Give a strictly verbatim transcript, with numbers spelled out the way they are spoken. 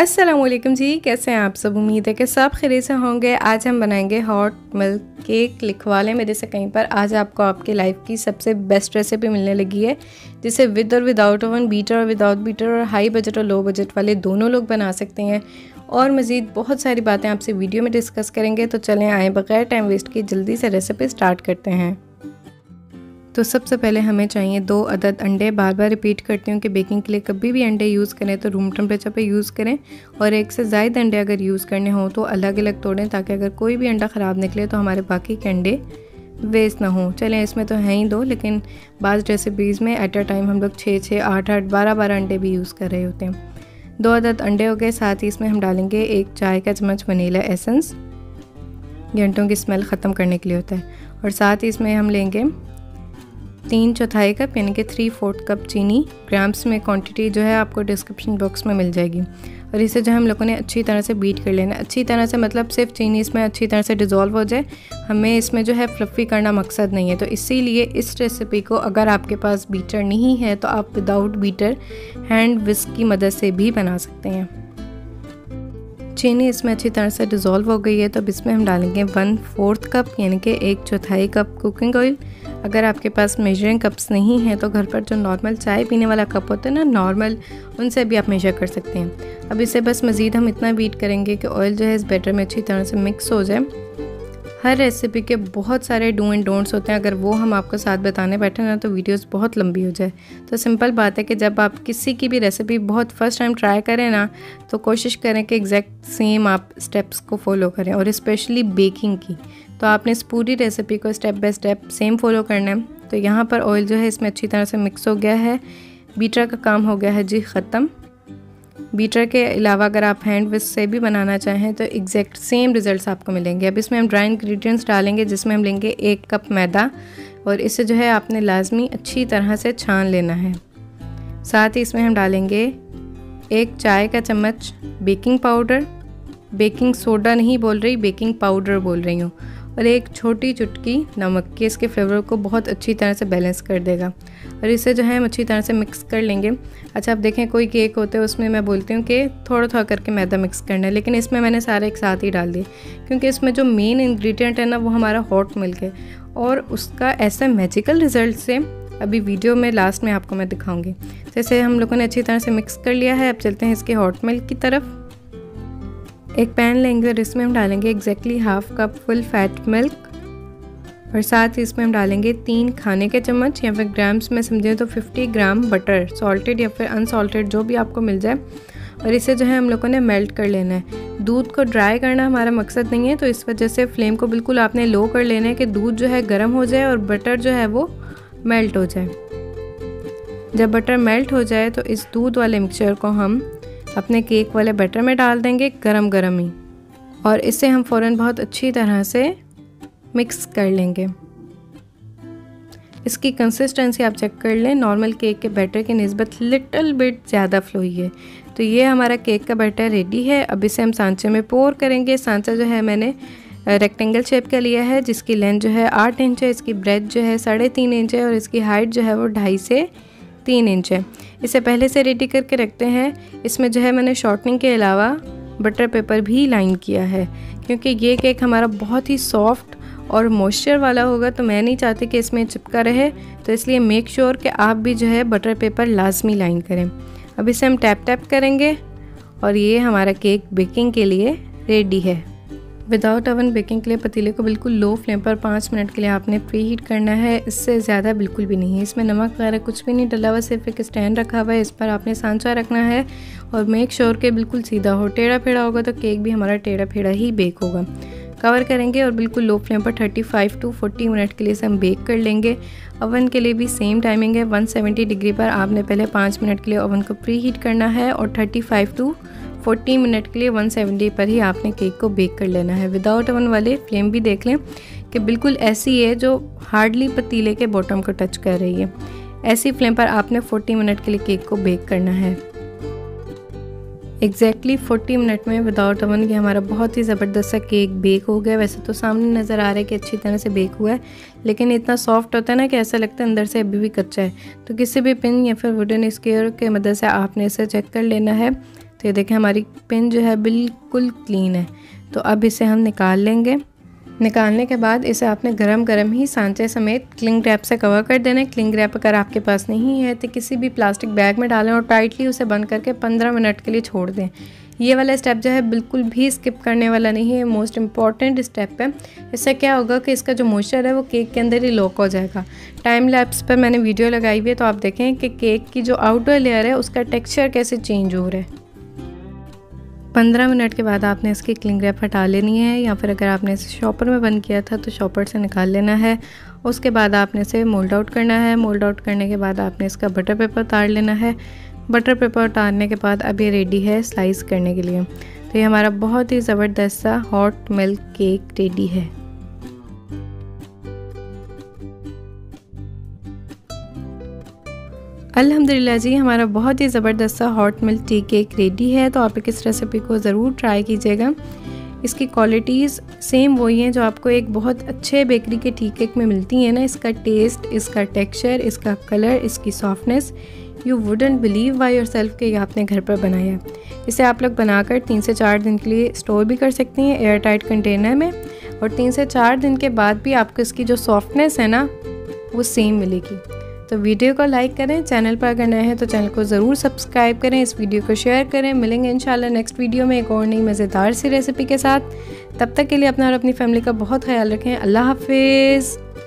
अस्सलामुअलैकुम जी, कैसे हैं आप सब। उम्मीद है कि सब खैरियत से होंगे। आज हम बनाएंगे हॉट मिल्क केक। लिखवा लें मेरे से कहीं पर, आज आपको आपके लाइफ की सबसे बेस्ट रेसिपी मिलने लगी है, जिसे विद और विदाउट ओवन, बीटर और विदाउट बीटर, और हाई बजट और लो बजट वाले दोनों लोग बना सकते हैं। और मज़ीद बहुत सारी बातें आपसे वीडियो में डिस्कस करेंगे। तो चलें, आए बगैर टाइम वेस्ट किए जल्दी से रेसिपी स्टार्ट करते हैं। तो सबसे पहले हमें चाहिए दो अदद अंडे। बार बार रिपीट करती हूँ कि बेकिंग के लिए कभी भी अंडे यूज़ करें तो रूम टेम्परेचर पे यूज़ करें, और एक से ज़ायद अंडे अगर यूज़ करने हों तो अलग अलग तोड़ें, ताकि अगर कोई भी अंडा ख़राब निकले तो हमारे बाकी के अंडे वेस्ट ना हों। चलें, इसमें तो हैं ही दो, लेकिन बाज़ रेसिपीज़ में एट अ टाइम हम लोग छः छः आठ आठ बारह बारह अंडे भी यूज़ कर रहे होते हैं। दो अदद अंडे हो गए। साथ ही इसमें हम डालेंगे एक चाय का चम्मच वनीला एसेंस, घंटों की स्मेल ख़त्म करने के लिए होता है। और साथ ही इसमें हम लेंगे तीन चौथाई कप यानी कि थ्री फोर्थ कप चीनी। ग्राम्स में क्वांटिटी जो है आपको डिस्क्रिप्शन बॉक्स में मिल जाएगी। और इसे जो हम लोगों ने अच्छी तरह से बीट कर लेना। अच्छी तरह से मतलब सिर्फ चीनी इसमें अच्छी तरह से डिज़ोल्व हो जाए, हमें इसमें जो है फ्लफ़ी करना मकसद नहीं है। तो इसीलिए इस रेसिपी को अगर आपके पास बीटर नहीं है तो आप विदाउट बीटर हैंड विस्क की मदद से भी बना सकते हैं। चीनी इसमें अच्छी तरह से डिज़ोल्व हो गई है, तो अब इसमें हम डालेंगे वन फोर्थ कप यानी कि एक चौथाई कप कुकिंग ऑयल। अगर आपके पास मेजरिंग कप्स नहीं हैं तो घर पर जो नॉर्मल चाय पीने वाला कप होता है ना, नॉर्मल, उनसे भी आप मेजर कर सकते हैं। अब इसे बस मज़ीद हम इतना बीट करेंगे कि ऑयल जो है इस बैटर में अच्छी तरह से मिक्स हो जाए। हर रेसिपी के बहुत सारे डू एंड डोंट्स होते हैं, अगर वो हम आपको साथ बताने बैठे ना तो वीडियोस बहुत लंबी हो जाए। तो सिंपल बात है कि जब आप किसी की भी रेसिपी बहुत फर्स्ट टाइम ट्राई करें ना तो कोशिश करें कि एग्जैक्ट सेम आप स्टेप्स को फॉलो करें, और स्पेशली बेकिंग की तो आपने इस पूरी रेसिपी को step by step same follow करना है। तो यहाँ पर ऑयल जो है इसमें अच्छी तरह से मिक्स हो गया है। बीटर का काम हो गया है जी ख़त्म। बीटर के अलावा अगर आप हैंड विस्क से भी बनाना चाहें तो एग्जैक्ट सेम रिजल्ट्स आपको मिलेंगे। अब इसमें हम ड्राई इंग्रेडिएंट्स डालेंगे, जिसमें हम लेंगे एक कप मैदा, और इसे जो है आपने लाजमी अच्छी तरह से छान लेना है। साथ ही इसमें हम डालेंगे एक चाय का चम्मच बेकिंग पाउडर। बेकिंग सोडा नहीं बोल रही, बेकिंग पाउडर बोल रही हूँ। और एक छोटी चुटकी नमक की, इसके फ्लेवर को बहुत अच्छी तरह से बैलेंस कर देगा। और इसे जो है हम अच्छी तरह से मिक्स कर लेंगे। अच्छा, आप देखें कोई केक होते हैं उसमें मैं बोलती हूँ कि थोड़ा थोड़ा करके मैदा मिक्स करना है, लेकिन इसमें मैंने सारे एक साथ ही डाल दिए, क्योंकि इसमें जो मेन इंग्रेडिएंट है ना वो हमारा हॉट मिल्क है, और उसका ऐसा मैजिकल रिज़ल्ट से अभी वीडियो में लास्ट में आपको मैं दिखाऊँगी। जैसे हम लोगों ने अच्छी तरह से मिक्स कर लिया है, अब चलते हैं इसके हॉट मिल्क की तरफ। एक पैन लेंगे और इसमें हम डालेंगे exactly half cup full fat milk, और साथ ही इसमें हम डालेंगे तीन खाने के चम्मच या फिर ग्राम्स में समझें तो पचास ग्राम बटर, सॉल्टेड या फिर अनसॉल्टेड जो भी आपको मिल जाए। और इसे जो है हम लोगों ने मेल्ट कर लेना है। दूध को ड्राई करना हमारा मकसद नहीं है, तो इस वजह से फ्लेम को बिल्कुल आपने लो कर लेना है कि दूध जो है गर्म हो जाए और बटर जो है वो मेल्ट हो जाए। जब बटर मेल्ट हो जाए तो इस दूध वाले मिक्सचर को हम अपने केक वाले बैटर में डाल देंगे गरम गरम ही, और इसे हम फ़ौरन बहुत अच्छी तरह से मिक्स कर लेंगे। इसकी कंसिस्टेंसी आप चेक कर लें, नॉर्मल केक के बैटर की निस्बत लिटिल बिट ज़्यादा फ्लोई है। तो ये हमारा केक का बैटर रेडी है। अब इसे हम सांचे में पोर करेंगे। सांचा जो है मैंने रेक्टेंगल शेप का लिया है, जिसकी लेंथ जो है आठ इंच है, इसकी ब्रेथ जो है साढ़े तीन इंच है, और इसकी हाइट जो है वो ढाई से तीन इंच है। इसे पहले से रेडी करके रखते हैं। इसमें जो है मैंने शॉर्टनिंग के अलावा बटर पेपर भी लाइन किया है, क्योंकि ये केक हमारा बहुत ही सॉफ्ट और मॉइस्चर वाला होगा, तो मैं नहीं चाहती कि इसमें चिपका रहे, तो इसलिए मेक श्योर कि आप भी जो है बटर पेपर लाजमी लाइन करें। अब इसे हम टैप टैप करेंगे, और ये हमारा केक बेकिंग के लिए रेडी है। विदाउट ओवन बेकिंग के लिए पतीले को बिल्कुल लो फ्लेम पर पाँच मिनट के लिए आपने प्री हीट करना है, इससे ज़्यादा बिल्कुल भी नहीं है। इसमें नमक वगैरह कुछ भी नहीं डला हुआ, सिर्फ एक स्टैंड रखा हुआ है, इस पर आपने सांचा रखना है, और मेक श्योर के बिल्कुल सीधा हो। टेढ़ा फेढ़ा होगा तो केक भी हमारा टेढ़ा फेढ़ा ही बेक होगा। कवर करेंगे और बिल्कुल लो फ्लेम पर पैंतीस टू चालीस मिनट के लिए इसे हम बेक कर लेंगे। ओवन के लिए भी सेम टाइमिंग है, एक सौ सत्तर डिग्री पर आपने पहले पाँच मिनट के लिए ओवन को प्री हीट करना है, और पैंतीस टू चालीस मिनट के लिए एक सौ सत्तर पर ही आपने केक को बेक कर लेना है। विदाउट ओवन वाले फ्लेम भी देख लें कि बिल्कुल ऐसी है जो हार्डली पतीले के बॉटम को टच कर रही है। ऐसी फ्लेम पर आपने चालीस मिनट के लिए केक को बेक करना है। एग्जैक्टली चालीस मिनट में विदाउट ओवन ये हमारा बहुत ही ज़बरदस्त सा केक बेक हो गया। वैसे तो सामने नज़र आ रहा है कि अच्छी तरह से बेक हुआ है, लेकिन इतना सॉफ्ट होता है ना कि ऐसा लगता है अंदर से अभी भी कच्चा है। तो किसी भी पिन या फिर वुडन स्केयर के मदद से आपने इसे चेक कर लेना है। तो ये देखें हमारी पिन जो है बिल्कुल क्लीन है। तो अब इसे हम निकाल लेंगे। निकालने के बाद इसे आपने गरम गरम ही सांचे समेत क्लिंग रैप से कवर कर देना है। क्लिंग रैप अगर आपके पास नहीं है तो किसी भी प्लास्टिक बैग में डालें और टाइटली उसे बंद करके पंद्रह मिनट के लिए छोड़ दें। ये वाला स्टेप जो है बिल्कुल भी स्किप करने वाला नहीं है, मोस्ट इम्पॉर्टेंट स्टेप है। इससे क्या होगा कि इसका जो मॉइस्चर है वो केक के अंदर ही लॉक हो जाएगा। टाइम लैप्स पर मैंने वीडियो लगाई हुई है, तो आप देखें कि केक की जो आउटर लेयर है उसका टेक्सचर कैसे चेंज हो रहा है। पंद्रह मिनट के बाद आपने इसकी क्लिंग रैप हटा लेनी है, या फिर अगर आपने इसे शॉपर में बंद किया था तो शॉपर से निकाल लेना है। उसके बाद आपने इसे मोल्ड आउट करना है। मोल्ड आउट करने के बाद आपने इसका बटर पेपर उतार लेना है। बटर पेपर उतारने के बाद अब ये रेडी है स्लाइस करने के लिए। तो ये हमारा बहुत ही ज़बरदस्त सा हॉट मिल्क केक रेडी है। अल्हम्दुलिल्लाह जी, हमारा बहुत ही ज़बरदस्त सा hot milk tea cake ready है। तो आप इस रेसिपी को ज़रूर ट्राई कीजिएगा। इसकी क्वालिटीज़ सेम वही हैं जो आपको एक बहुत अच्छे बेकरी के टी केक में मिलती हैं ना। इसका टेस्ट, इसका टेक्सचर, इसका कलर, इसकी softness, you wouldn't believe by yourself कि आपने घर पर बनाया। इसे आप लोग बनाकर तीन से चार दिन के लिए स्टोर भी कर सकती हैं एयर टाइट कंटेनर में, और तीन से चार दिन के बाद भी आपको इसकी जो सॉफ्टनेस है ना वो सेम मिलेगी। तो वीडियो को लाइक करें, चैनल पर अगर नए हैं तो चैनल को ज़रूर सब्सक्राइब करें, इस वीडियो को शेयर करें। मिलेंगे इंशाल्लाह नेक्स्ट वीडियो में एक और नई मज़ेदार सी रेसिपी के साथ। तब तक के लिए अपना और अपनी फैमिली का बहुत ख्याल रखें। अल्लाह हाफिज़।